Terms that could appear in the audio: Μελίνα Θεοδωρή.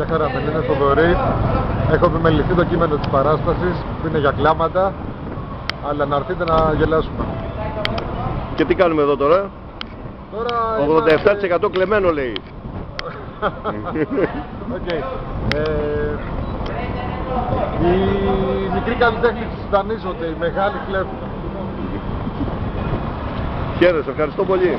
Γεια χαρά, Μελίνα Θεοδωρή. Έχω επιμεληθεί το κείμενο της παράστασης που είναι για κλάματα, αλλά να έρθετε να γελάσουμε. Και τι κάνουμε εδώ τώρα? Τώρα 87% κλεμμένο λέει. Okay. Οι μικροί καλλιτέχνες δανείζονται, οι μεγάλοι κλέβουν. Χαίρετε, ευχαριστώ πολύ.